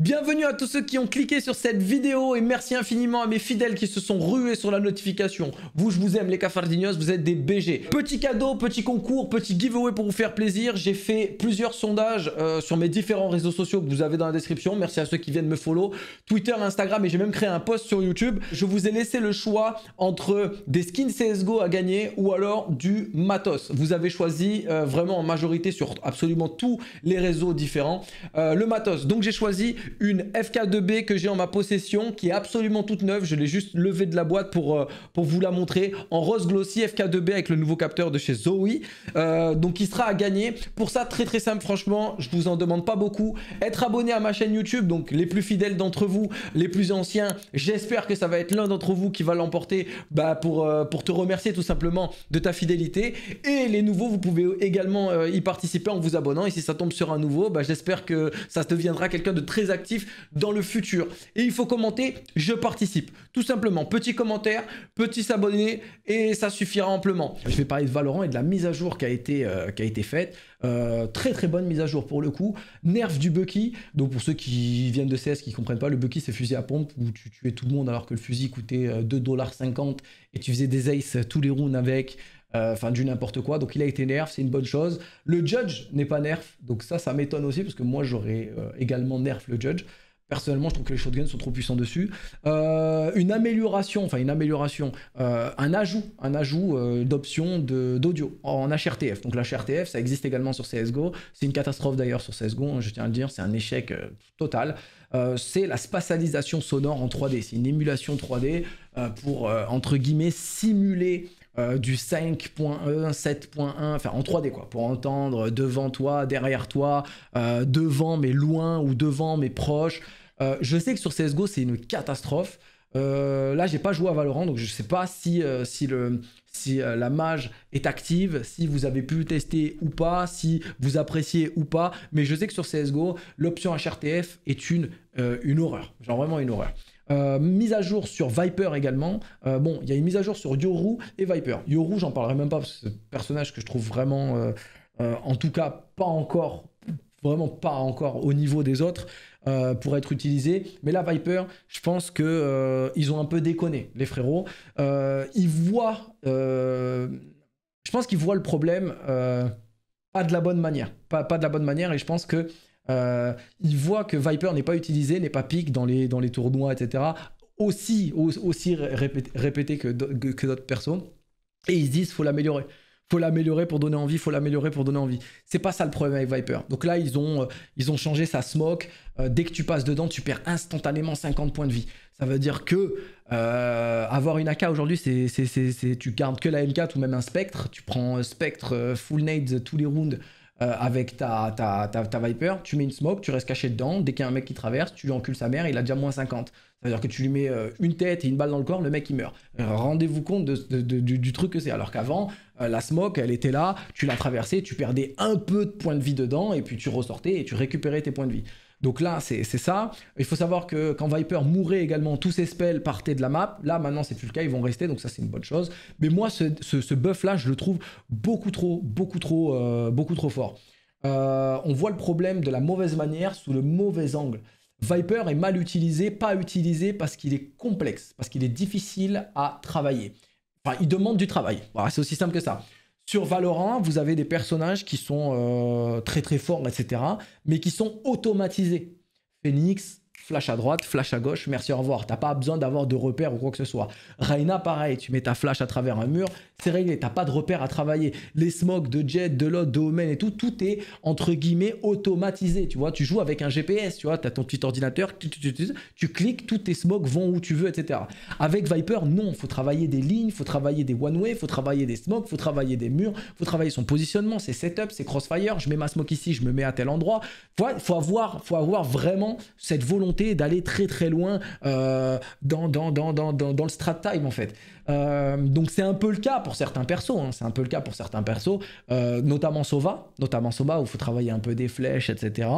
Bienvenue à tous ceux qui ont cliqué sur cette vidéo et merci infiniment à mes fidèles qui se sont rués sur la notification. Vous, je vous aime les cafardinhos, vous êtes des BG. Petit cadeau, petit concours, petit giveaway pour vous faire plaisir. J'ai fait plusieurs sondages sur mes différents réseaux sociaux que vous avez dans la description. Merci à ceux qui viennent me follow. Twitter, Instagram et j'ai même créé un post sur YouTube. Je vous ai laissé le choix entre des skins CSGO à gagner ou alors du matos. Vous avez choisi vraiment en majorité sur absolument tous les réseaux différents le matos. Donc j'ai choisi une FK2B que j'ai en ma possession qui est absolument toute neuve, je l'ai juste levée de la boîte pour vous la montrer en rose glossy FK2B avec le nouveau capteur de chez Zoe, donc il sera à gagner. Pour ça très simple, franchement je vous en demande pas beaucoup, être abonné à ma chaîne YouTube, donc les plus fidèles d'entre vous, les plus anciens, j'espère que ça va être l'un d'entre vous qui va l'emporter pour te remercier tout simplement de ta fidélité, et les nouveaux vous pouvez également y participer en vous abonnant, et si ça tombe sur un nouveau, j'espère que ça deviendra quelqu'un de très actif dans le futur. Et il faut commenter je participe, tout simplement, petit commentaire, petit s'abonner et ça suffira amplement. Je vais parler de Valorant et de la mise à jour qui a été faite. Très bonne mise à jour pour le coup, nerf du Bucky. Donc pour ceux qui viennent de CS qui comprennent pas, le Bucky c'est fusil à pompe où tu tuais tout le monde alors que le fusil coûtait 2,50$ et tu faisais des aces tous les rounds avec, enfin du n'importe quoi. Donc il a été nerf, c'est une bonne chose. Le judge n'est pas nerf, donc ça m'étonne aussi parce que moi j'aurais également nerf le judge. Personnellement, je trouve que les shotguns sont trop puissants dessus. Une amélioration, un ajout d'options d'audio en HRTF. Donc l'HRTF, ça existe également sur CSGO. C'est une catastrophe d'ailleurs sur CSGO, hein, je tiens à le dire. C'est un échec total. C'est la spatialisation sonore en 3D. C'est une émulation 3D pour, entre guillemets, simuler du 5.1, 7.1, enfin en 3D quoi, pour entendre devant toi, derrière toi, devant mais loin ou devant mais proche. Je sais que sur CSGO c'est une catastrophe. Là j'ai pas joué à Valorant donc je sais pas si la mage est active, si vous avez pu tester ou pas, si vous appréciez ou pas, mais je sais que sur CSGO l'option HRTF est une horreur, genre vraiment une horreur. Mise à jour sur Viper également. Bon, il y a une mise à jour sur Yoru et Viper. Yoru, j'en parlerai même pas parce que c'est un personnage que je trouve vraiment, en tout cas, pas encore au niveau des autres pour être utilisé. Mais là, Viper, je pense que ils ont un peu déconné, les frérots. Je pense qu'ils voient le problème pas de la bonne manière. Pas de la bonne manière, et je pense que il voit que Viper n'est pas utilisé, n'est pas pick dans les tournois, etc. Aussi répété que d'autres persos. Et ils se disent, faut l'améliorer. Faut l'améliorer pour donner envie, faut l'améliorer pour donner envie. C'est pas ça le problème avec Viper. Donc là, ils ont changé sa smoke. Dès que tu passes dedans, tu perds instantanément 50 points de vie. Ça veut dire que avoir une AK aujourd'hui, tu gardes que la M4 ou même un Spectre. Tu prends Spectre, full nades tous les rounds. Avec ta Viper, tu mets une smoke, tu restes caché dedans, dès qu'il y a un mec qui traverse, tu encules sa mère, il a déjà moins 50. C'est-à-dire que tu lui mets une tête et une balle dans le corps, le mec il meurt. Rendez-vous compte du truc que c'est. Alors qu'avant, la smoke, elle était là, tu l'as traversée, tu perdais un peu de points de vie dedans, et puis tu ressortais et tu récupérais tes points de vie. Donc là, c'est ça. Il faut savoir que quand Viper mourait également, tous ses spells partaient de la map. Là, maintenant, c'est plus le cas, ils vont rester, donc ça, c'est une bonne chose. Mais moi, ce buff-là, je le trouve beaucoup trop fort. On voit le problème de la mauvaise manière, sous le mauvais angle. Viper est mal utilisé, pas utilisé parce qu'il est complexe, parce qu'il est difficile à travailler. Enfin, il demande du travail. Voilà, c'est aussi simple que ça. Sur Valorant, vous avez des personnages qui sont très forts, etc. Mais qui sont automatisés. Phoenix, flash à droite, flash à gauche, merci, au revoir. T'as pas besoin d'avoir de repères ou quoi que ce soit. Raina, pareil, tu mets ta flash à travers un mur, c'est réglé, t'as pas de repères à travailler. Les smokes de Jet, de Lot, de Omen et tout, tout est entre guillemets automatisé. Tu vois, tu joues avec un GPS, tu vois, t'as ton petit ordinateur, tu cliques, tous tes smokes vont où tu veux, etc. Avec Viper, non, faut travailler des lignes, faut travailler des one-way, faut travailler des smokes, faut travailler des murs, faut travailler son positionnement, ses setups, ses crossfire. Je mets ma smoke ici, je me mets à tel endroit. Faut avoir vraiment cette volonté d'aller très loin dans le strat time en fait. Donc c'est un peu le cas pour certains persos, hein. C'est un peu le cas pour certains persos, notamment Sova où il faut travailler un peu des flèches, etc.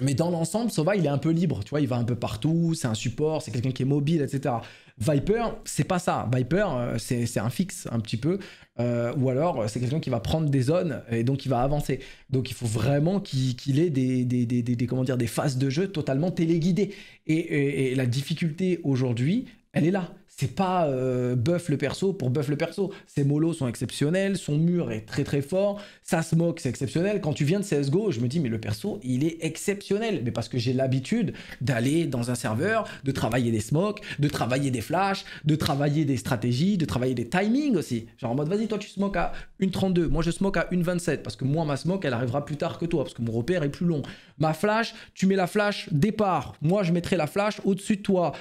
Mais dans l'ensemble, Sova, il est un peu libre, tu vois, il va un peu partout, c'est un support, c'est quelqu'un qui est mobile, etc. Viper, c'est pas ça. Viper, c'est un fixe, un petit peu. Ou alors, c'est quelqu'un qui va prendre des zones et donc il va avancer. Donc, il faut vraiment qu'il ait des phases de jeu totalement téléguidées. Et la difficulté aujourd'hui, elle est là. C'est pas buff le perso pour buff le perso. Ses molos sont exceptionnels, son mur est très très fort, ça se moque, c'est exceptionnel. Quand tu viens de CSGO, je me dis mais le perso, il est exceptionnel. Mais parce que j'ai l'habitude d'aller dans un serveur, de travailler des smokes, de travailler des flashs, de travailler des stratégies, de travailler des timings aussi. Genre en mode vas-y toi tu smokes à 1,32, moi je smoke à 1,27 parce que moi ma smoke elle arrivera plus tard que toi parce que mon repère est plus long. Ma flash, tu mets la flash départ, moi je mettrai la flash au-dessus de toi.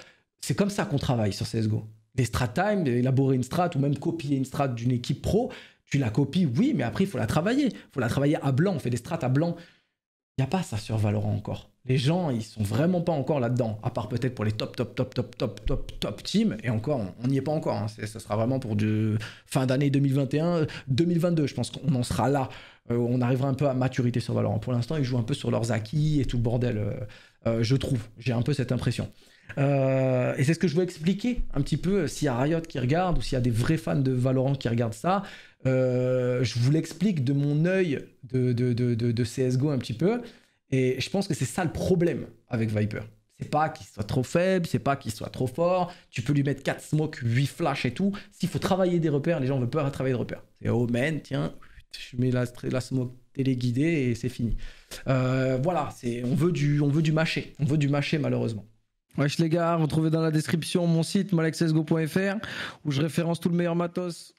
C'est comme ça qu'on travaille sur CSGO. Des strat time, élaborer une strat ou même copier une strat d'une équipe pro, tu la copies, oui, mais après, il faut la travailler. Il faut la travailler à blanc, on fait des strats à blanc. Il n'y a pas ça sur Valorant encore. Les gens, ils sont vraiment pas encore là-dedans, à part peut-être pour les top teams. Et encore, on n'y est pas encore. Hein. Ça sera vraiment pour du fin d'année 2021, 2022, je pense qu'on en sera là. On arrivera un peu à maturité sur Valorant. Pour l'instant, ils jouent un peu sur leurs acquis et tout le bordel, je trouve. J'ai un peu cette impression. Et c'est ce que je veux expliquer un petit peu s'il y a Riot qui regarde ou s'il y a des vrais fans de Valorant qui regardent ça. Je vous l'explique de mon œil de CSGO un petit peu. Et je pense que c'est ça le problème avec Viper. C'est pas qu'il soit trop faible, c'est pas qu'il soit trop fort. Tu peux lui mettre 4 smokes, 8 flashs et tout. S'il faut travailler des repères, les gens veulent pas travailler de repères. C'est Omen, tiens, je mets la smoke téléguidée et c'est fini. Voilà, on veut du mâché. On veut du mâché malheureusement. Wesh les gars, vous trouvez dans la description mon site malekcsgo.fr où je référence tout le meilleur matos